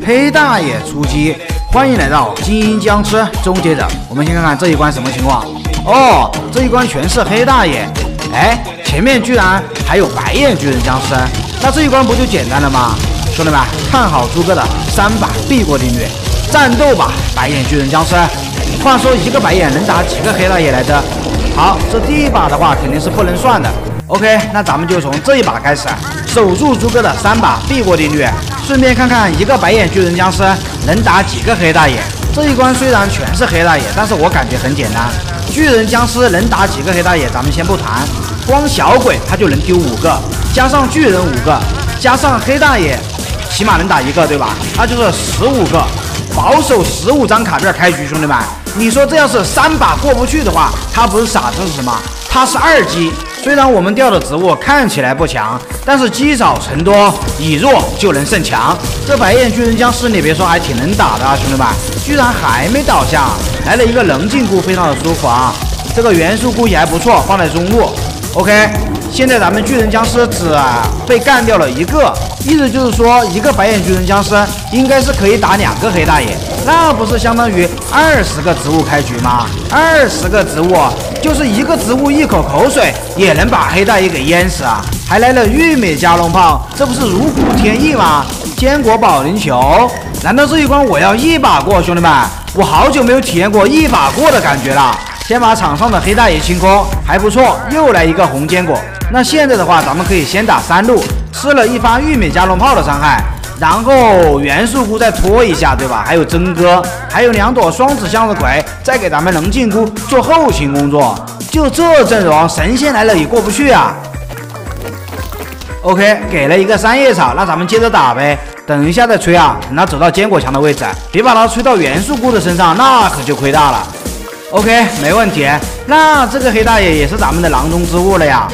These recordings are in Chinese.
裴大爷出击，欢迎来到精英僵尸终结者。我们先看看这一关什么情况。哦，这一关全是黑大爷。哎，前面居然还有白眼巨人僵尸，那这一关不就简单了吗？兄弟们，看好猪哥的3把避过定律，战斗吧，白眼巨人僵尸。话说一个白眼能打几个黑大爷来着？好，这第一把的话肯定是不能算的。 OK， 那咱们就从这一把开始，守住猪哥的3把避过定律，顺便看看一个白眼巨人僵尸能打几个黑大爷。这一关虽然全是黑大爷，但是我感觉很简单。巨人僵尸能打几个黑大爷，咱们先不谈，光小鬼他就能丢5个，加上巨人5个，加上黑大爷，起码能打1个，对吧？那就是15个，保守15张卡片开局，兄弟们，你说这要是3把过不去的话，他不是傻子是什么？他是2级。 虽然我们掉的植物看起来不强，但是积少成多，以弱就能胜强。这白眼巨人僵尸，你别说还挺能打的啊，兄弟们，居然还没倒下，来了一个棱镜菇，非常的舒服啊。这个元素菇也还不错，放在中路。OK， 现在咱们巨人僵尸只被干掉了1个，意思就是说一个白眼巨人僵尸应该是可以打2个黑大爷，那不是相当于20个植物开局吗？20个植物。 就是一个植物一口口水也能把黑大爷给淹死啊！还来了玉米加农炮，这不是如虎添翼吗？坚果保龄球，难道这一关我要1把过？兄弟们，我好久没有体验过1把过的感觉了。先把场上的黑大爷清空，还不错，又来一个红坚果。那现在的话，咱们可以先打3路，吃了一发玉米加农炮的伤害。 然后元素菇再拖一下，对吧？还有真哥，还有2朵双子向日葵，再给咱们棱镜菇做后勤工作。就这阵容，神仙来了也过不去啊！ OK， 给了一个3叶草，那咱们接着打呗。等一下再吹啊，等他走到坚果墙的位置，别把它吹到元素菇的身上，那可就亏大了。OK， 没问题。那这个黑大爷也是咱们的囊中之物了呀。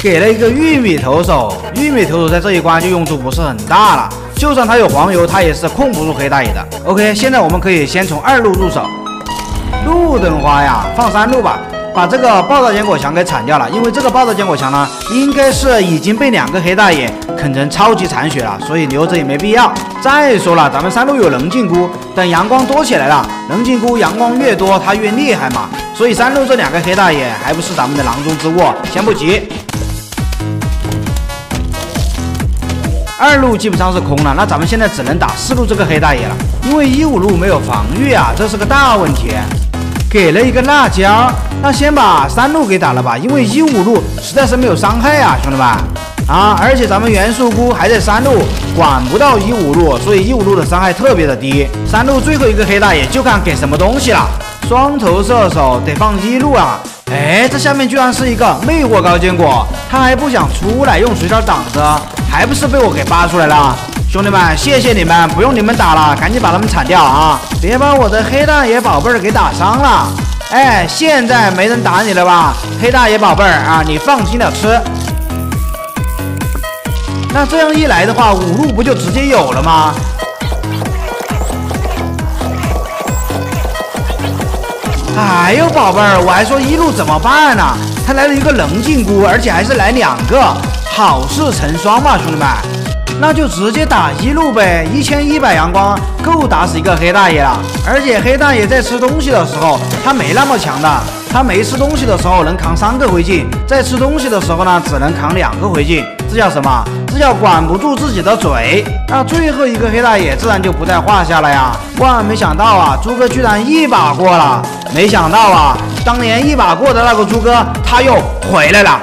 给了一个玉米投手，玉米投手在这一关就用处不是很大了。 就算他有黄油，他也是控不住黑大爷的。OK， 现在我们可以先从2路入手。路灯花呀，放3路吧，把这个爆炸坚果墙给铲掉了。因为这个爆炸坚果墙呢，应该是已经被2个黑大爷啃成超级残血了，所以留着也没必要。再说了，咱们3路有棱镜菇，等阳光多起来了，棱镜菇阳光越多，它越厉害嘛。所以3路这2个黑大爷还不是咱们的囊中之物，先不急。 2路基本上是空了，那咱们现在只能打4路这个黑大爷了，因为15路没有防御啊，这是个大问题。给了一个辣椒，那先把3路给打了吧，因为15路实在是没有伤害啊，兄弟们啊！而且咱们元素菇还在3路，管不到15路，所以15路的伤害特别的低。3路最后一个黑大爷就看给什么东西了，双头射手得放1路啊。 哎，这下面居然是一个魅惑高坚果，他还不想出来，用水饺挡着，还不是被我给扒出来了。兄弟们，谢谢你们，不用你们打了，赶紧把他们铲掉啊！别把我的黑大爷宝贝儿给打伤了。哎，现在没人打你了吧，黑大爷宝贝儿啊，你放心的吃。那这样一来的话，5路不就直接有了吗？ 哎呦，宝贝儿，我还说1路怎么办呢？他来了一个棱镜菇，而且还是来2个，好事成双嘛，兄弟们，那就直接打1路呗，1100阳光够打死一个黑大爷了。而且黑大爷在吃东西的时候，他没那么强的，他没吃东西的时候能扛3个回镜，在吃东西的时候呢，只能扛2个回镜，这叫什么？这叫管不住自己的嘴。那最后一个黑大爷自然就不在话下了呀。万没想到啊，猪哥居然1把过了。 没想到啊，当年1把过的那个猪哥，他又回来了。